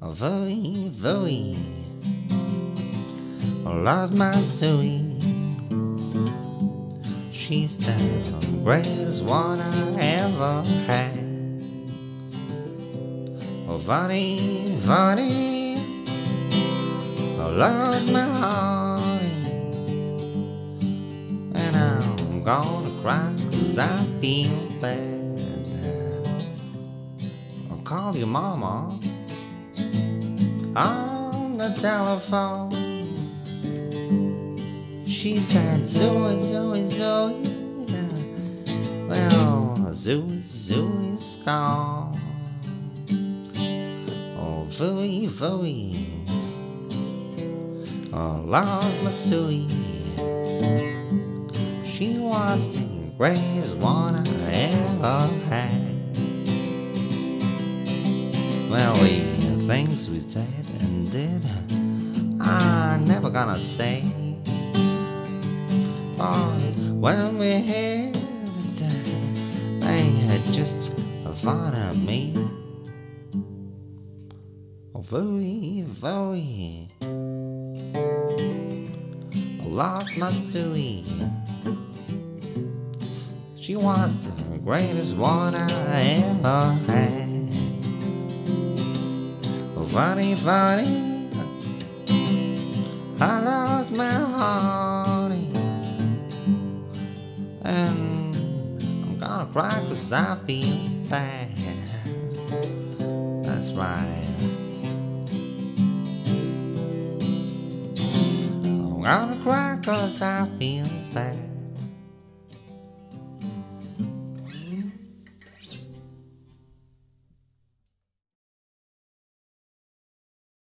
Fooey Fooey, lost my Zooey. She's the greatest one I ever had. Funny, funny, lost my heart, and I'm gonna cry 'cause I feel bad. I'll call your mama on the telephone. She said, Zooey, Zooey, Zooey. Well, Zooey, Zooey's gone. Oh, Fooey, Fooey, oh, lost my Zooey. She was the greatest one I ever had. Well, the things we said and did, I'm never gonna say. When we hit, they had just fun of me. Oh, Fooey, Fooey, I lost my Zooey. She was the greatest one I ever had. Oh, funny, funny, I lost my heart, and I'm gonna cry 'cause I feel bad. That's right. I'm gonna cry 'cause I feel bad.